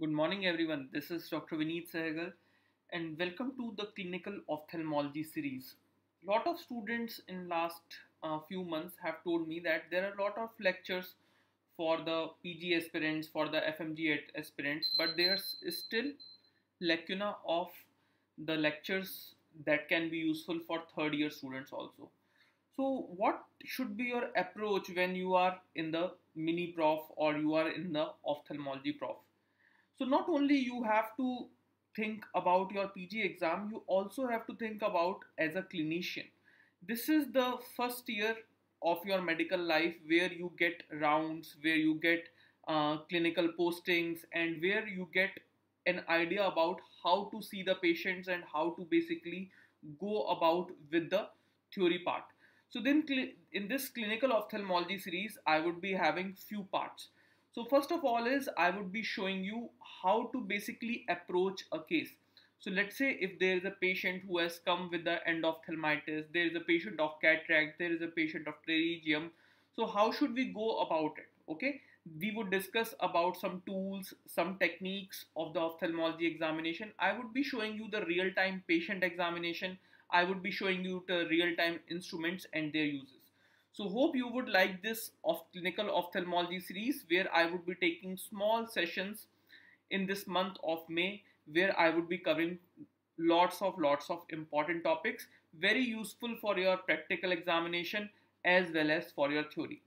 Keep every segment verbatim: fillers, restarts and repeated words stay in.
Good morning everyone, this is Doctor Vineet Sehgal and welcome to the Clinical Ophthalmology series. A lot of students in last uh, few months have told me that there are a lot of lectures for the P G aspirants, for the F M G aspirants, but there's still lacuna of the lectures that can be useful for third year students also. So what should be your approach when you are in the mini prof or you are in the ophthalmology prof? So not only you have to think about your P G exam, you also have to think about as a clinician. This is the first year of your medical life where you get rounds, where you get uh, clinical postings, and where you get an idea about how to see the patients and how to basically go about with the theory part. So then in this clinical ophthalmology series, I would be having few parts. So first of all is I would be showing you how to basically approach a case. So let's say if there is a patient who has come with the endophthalmitis, there is a patient of cataract, there is a patient of pterygium. So how should we go about it? Okay, we would discuss about some tools, some techniques of the ophthalmology examination. I would be showing you the real-time patient examination. I would be showing you the real-time instruments and their uses. So hope you would like this of clinical ophthalmology series where I would be taking small sessions in this month of May where I would be covering lots of lots of important topics, very useful for your practical examination as well as for your theory.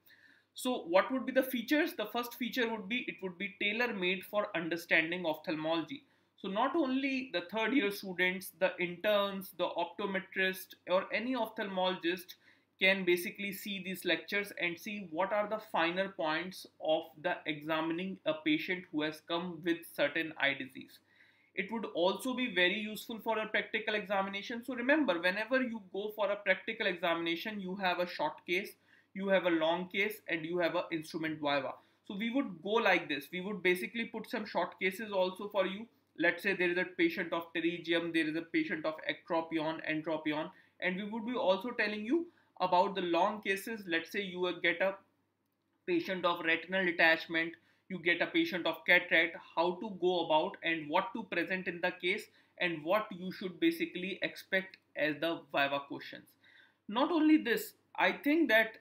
So what would be the features? The first feature would be it would be tailor-made for understanding ophthalmology. So not only the third year students, the interns, the optometrist or any ophthalmologist can basically see these lectures and see what are the finer points of the examining a patient who has come with certain eye disease. It would also be very useful for a practical examination. So remember, whenever you go for a practical examination, you have a short case, you have a long case, and you have an instrument viva. So we would go like this. We would basically put some short cases also for you. Let's say there is a patient of pterygium, there is a patient of ectropion, entropion, and we would be also telling you about the long cases. Let's say you get a patient of retinal detachment, you get a patient of cataract, how to go about and what to present in the case and what you should basically expect as the viva questions. Not only this, I think that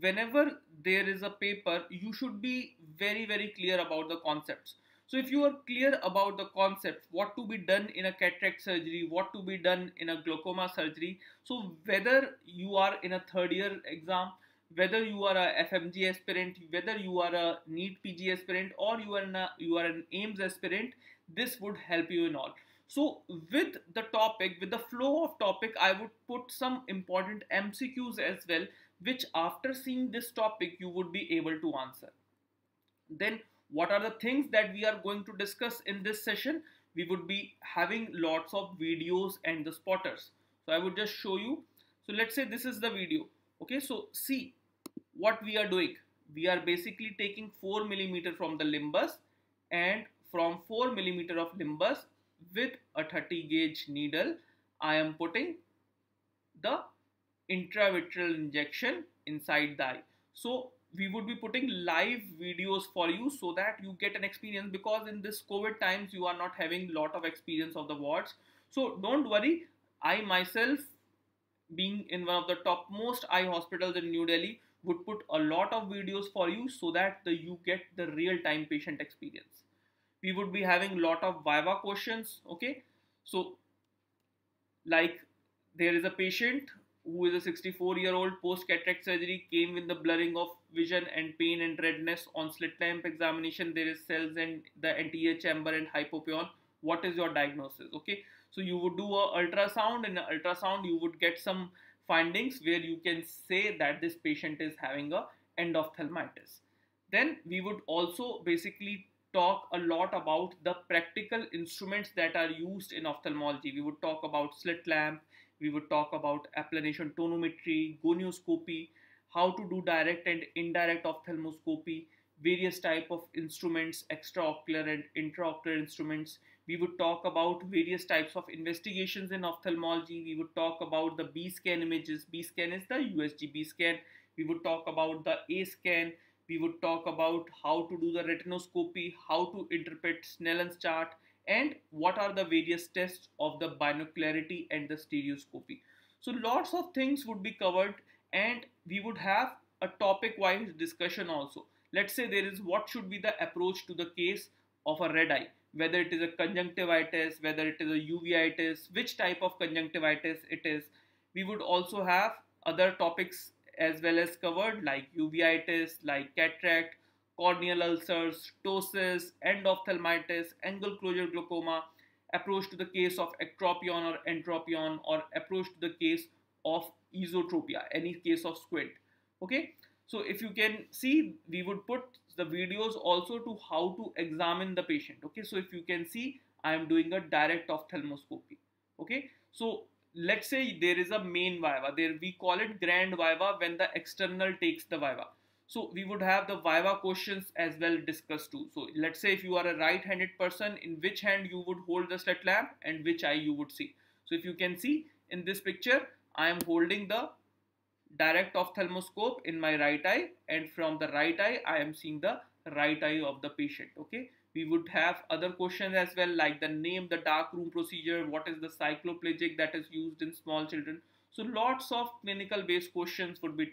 whenever there is a paper, you should be very, very clear about the concepts. So if you are clear about the concepts, what to be done in a cataract surgery, what to be done in a glaucoma surgery. So whether you are in a third year exam, whether you are a F M G aspirant, whether you are a NEET P G aspirant or you are, in a, you are an AIIMS aspirant, this would help you in all. So with the topic, with the flow of topic, I would put some important M C Qs as well, which after seeing this topic, you would be able to answer. Then what are the things that we are going to discuss in this session? We would be having lots of videos and the spotters. So I would just show you. So let's say this is the video. Okay, so see what we are doing. We are basically taking four millimeter from the limbus and from four millimeter of limbus with a thirty gauge needle, I am putting the intravitreal injection inside the eye. So we would be putting live videos for you so that you get an experience, because in this COVID times you are not having lot of experience of the wards. So don't worry, I myself being in one of the topmost eye hospitals in New Delhi would put a lot of videos for you so that the, you get the real-time patient experience. We would be having lot of viva questions, okay? So like there is a patient who is a sixty-four year old post cataract surgery, came with the blurring of vision and pain and redness on slit lamp examination. There is cells in the anterior chamber and hypopion. What is your diagnosis? Okay, so you would do a ultrasound, and in an ultrasound you would get some findings where you can say that this patient is having a endophthalmitis. Then we would also basically talk a lot about the practical instruments that are used in ophthalmology. We would talk about slit lamp. We would talk about applanation tonometry, gonioscopy, how to do direct and indirect ophthalmoscopy, various type of instruments, extraocular and intraocular instruments. We would talk about various types of investigations in ophthalmology. We would talk about the B scan images. B scan is the U S G B scan. We would talk about the A scan. We would talk about how to do the retinoscopy, how to interpret Snellen's chart, and what are the various tests of the binocularity and the stereoscopy. So lots of things would be covered, and we would have a topic-wise discussion also. Let's say there is what should be the approach to the case of a red eye, whether it is a conjunctivitis, whether it is a uveitis, which type of conjunctivitis it is. We would also have other topics as well as covered, like uveitis, like cataract, corneal ulcers, ptosis, endophthalmitis, angle closure glaucoma, approach to the case of ectropion or entropion, or approach to the case of esotropia, any case of squint. Okay, so if you can see, we would put the videos also to how to examine the patient. Okay, so if you can see, I am doing a direct ophthalmoscopy. Okay, so let's say there is a main viva. There we call it grand viva when the external takes the viva. So we would have the viva questions as well discussed too. So let's say if you are a right-handed person, in which hand you would hold the slit lamp and which eye you would see. So if you can see in this picture, I am holding the direct ophthalmoscope in my right eye, and from the right eye I am seeing the right eye of the patient. Okay, we would have other questions as well, like the name, the dark room procedure, what is the cycloplegic that is used in small children. So lots of clinical based questions would be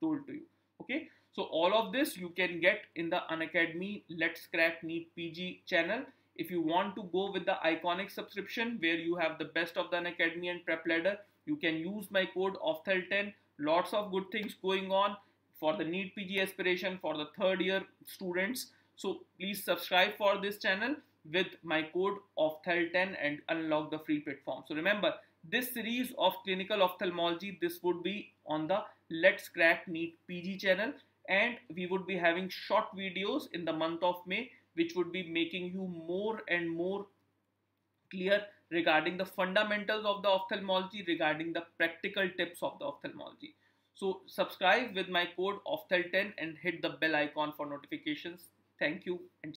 told to you. Okay, so all of this you can get in the Unacademy Let's Crack NEET P G channel. If you want to go with the iconic subscription where you have the best of the Unacademy and Prep Ladder, you can use my code O P H T H A L ten. Lots of good things going on for the NEET P G aspiration for the third year students. So please subscribe for this channel with my code O P H T H A L ten and unlock the free platform. So remember, this series of clinical ophthalmology, this would be on the Let's Crack NEET P G channel, and we would be having short videos in the month of May, which would be making you more and more clear regarding the fundamentals of the ophthalmology, regarding the practical tips of the ophthalmology. So subscribe with my code O P H T H A L ten and hit the bell icon for notifications. Thank you and